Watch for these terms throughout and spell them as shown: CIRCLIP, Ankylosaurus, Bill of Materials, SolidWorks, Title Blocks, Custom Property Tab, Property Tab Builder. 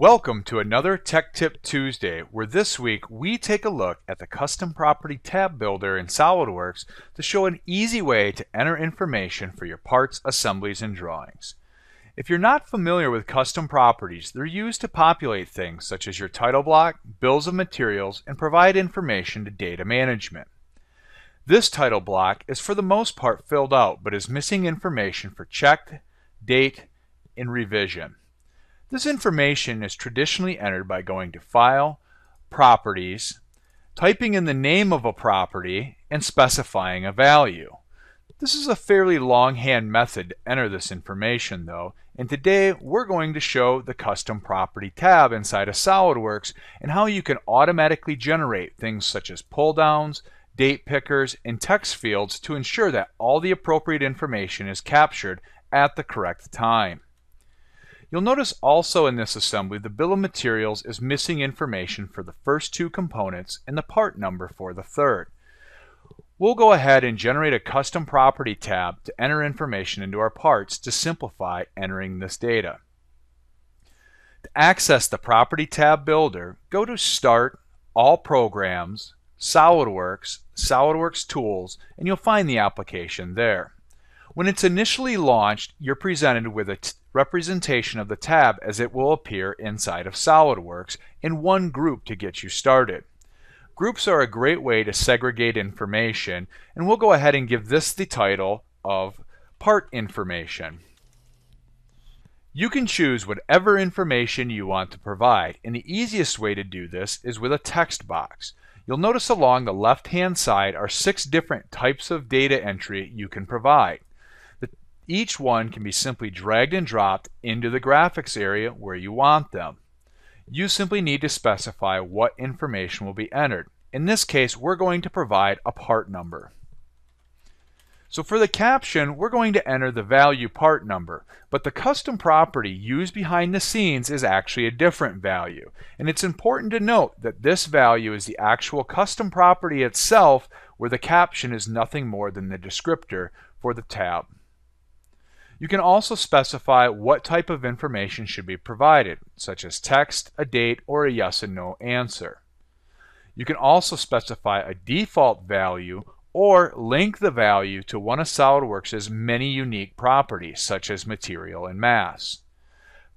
Welcome to another Tech Tip Tuesday, where this week we take a look at the Custom Property Tab Builder in SolidWorks to show an easy way to enter information for your parts, assemblies, and drawings. If you're not familiar with custom properties, they're used to populate things such as your title block, bills of materials, and provide information to data management. This title block is for the most part filled out, but is missing information for checked, date, and revision. This information is traditionally entered by going to File, Properties, typing in the name of a property, and specifying a value. This is a fairly longhand method to enter this information though, and today we're going to show the Custom Property tab inside of SolidWorks and how you can automatically generate things such as pull-downs, date pickers, and text fields to ensure that all the appropriate information is captured at the correct time. You'll notice also in this assembly the bill of materials is missing information for the first two components and the part number for the third. We'll go ahead and generate a custom property tab to enter information into our parts to simplify entering this data. To access the Property Tab Builder, go to Start, All Programs, SolidWorks, SolidWorks Tools, and you'll find the application there. When it's initially launched, you're presented with a representation of the tab as it will appear inside of SolidWorks in one group to get you started. Groups are a great way to segregate information, and we'll go ahead and give this the title of Part Information. You can choose whatever information you want to provide, and the easiest way to do this is with a text box. You'll notice along the left-hand side are 6 different types of data entry you can provide. Each one can be simply dragged and dropped into the graphics area where you want them. You simply need to specify what information will be entered. In this case, we're going to provide a part number. So for the caption, we're going to enter the value part number, but the custom property used behind the scenes is actually a different value. And it's important to note that this value is the actual custom property itself, where the caption is nothing more than the descriptor for the tab. You can also specify what type of information should be provided, such as text, a date, or a yes and no answer. You can also specify a default value or link the value to one of SolidWorks' many unique properties, such as material and mass.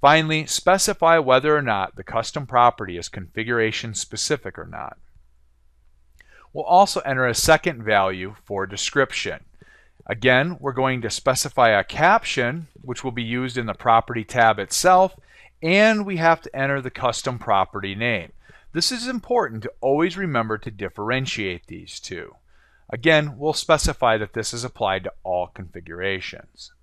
Finally, specify whether or not the custom property is configuration specific or not. We'll also enter a second value for description. Again, we're going to specify a caption, which will be used in the property tab itself, and we have to enter the custom property name. This is important to always remember to differentiate these two. Again, we'll specify that this is applied to all configurations.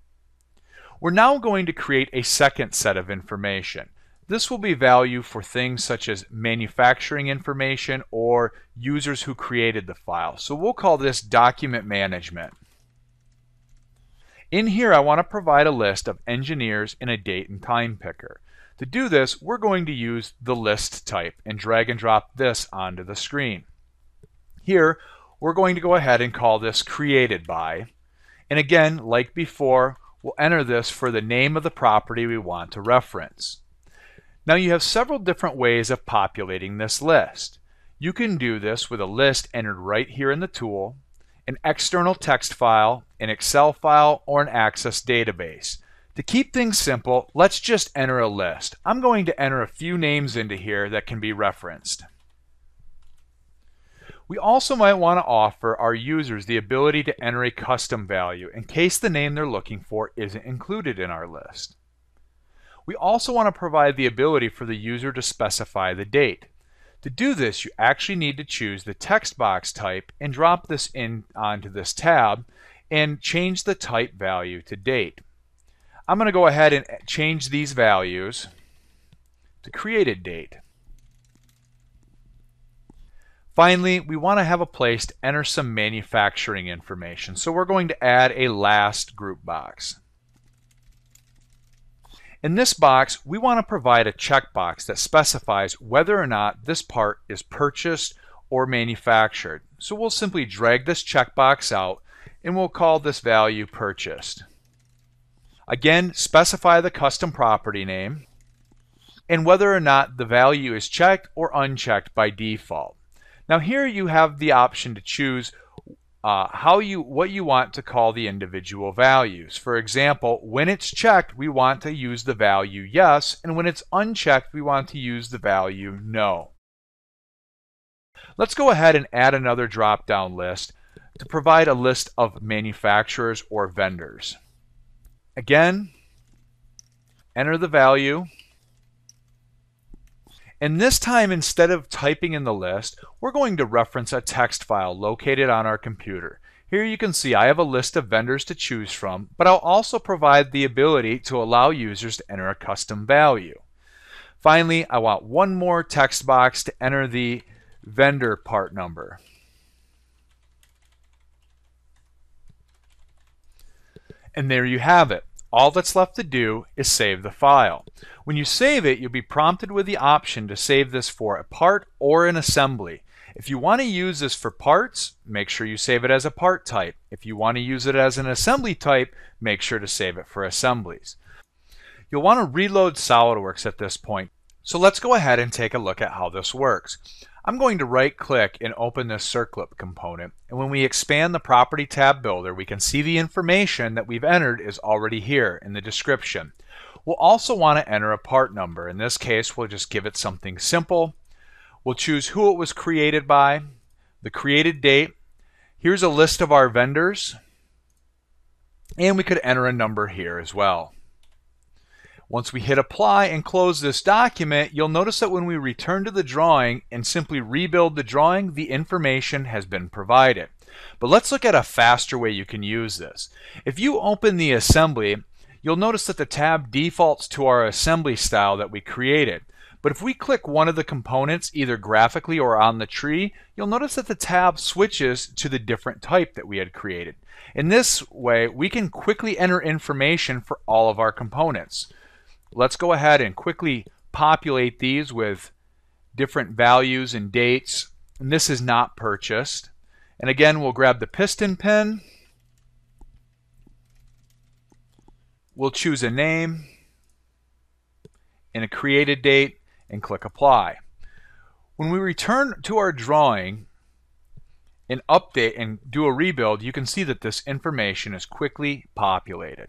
We're now going to create a second set of information. This will be value for things such as manufacturing information or users who created the file. So we'll call this document management. In here, I want to provide a list of engineers and a date and time picker. To do this, we're going to use the list type and drag and drop this onto the screen. Here, we're going to go ahead and call this created by. And again, like before, we'll enter this for the name of the property we want to reference. Now you have several different ways of populating this list. You can do this with a list entered right here in the tool, an external text file, an Excel file, or an Access database. To keep things simple, let's just enter a list. I'm going to enter a few names into here that can be referenced. We also might want to offer our users the ability to enter a custom value in case the name they're looking for isn't included in our list. We also want to provide the ability for the user to specify the date. To do this, you actually need to choose the text box type and drop this in onto this tab and change the type value to date. I'm going to go ahead and change these values to created date. Finally, we want to have a place to enter some manufacturing information, so we're going to add a last group box. In this box, we want to provide a checkbox that specifies whether or not this part is purchased or manufactured. So we'll simply drag this checkbox out and we'll call this value purchased. Again, specify the custom property name, and whether or not the value is checked or unchecked by default. Now here you have the option to choose what you want to call the individual values. For example, when it's checked, we want to use the value yes, and when it's unchecked, we want to use the value no. Let's go ahead and add another drop-down list to provide a list of manufacturers or vendors. Again, enter the value. And this time, instead of typing in the list, we're going to reference a text file located on our computer. Here you can see I have a list of vendors to choose from, but I'll also provide the ability to allow users to enter a custom value. Finally, I want one more text box to enter the vendor part number. And there you have it. All that's left to do is save the file. When you save it, you'll be prompted with the option to save this for a part or an assembly. If you want to use this for parts, make sure you save it as a part type. If you want to use it as an assembly type, make sure to save it for assemblies. You'll want to reload SolidWorks at this point. So let's go ahead and take a look at how this works. I'm going to right-click and open this CIRCLIP component, and when we expand the Property Tab Builder, we can see the information that we've entered is already here in the description. We'll also want to enter a part number. In this case, we'll just give it something simple. We'll choose who it was created by, the created date. Here's a list of our vendors, and we could enter a number here as well. Once we hit apply and close this document, you'll notice that when we return to the drawing and simply rebuild the drawing, the information has been provided. But let's look at a faster way you can use this. If you open the assembly, you'll notice that the tab defaults to our assembly style that we created. But if we click one of the components, either graphically or on the tree, you'll notice that the tab switches to the different type that we had created. In this way, we can quickly enter information for all of our components. Let's go ahead and quickly populate these with different values and dates. And this is not purchased. And again, we'll grab the piston pin. We'll choose a name and a created date and click apply. When we return to our drawing and update and do a rebuild, you can see that this information is quickly populated.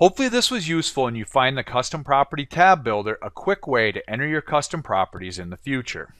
Hopefully this was useful and you find the Custom Property Tab Builder a quick way to enter your custom properties in the future.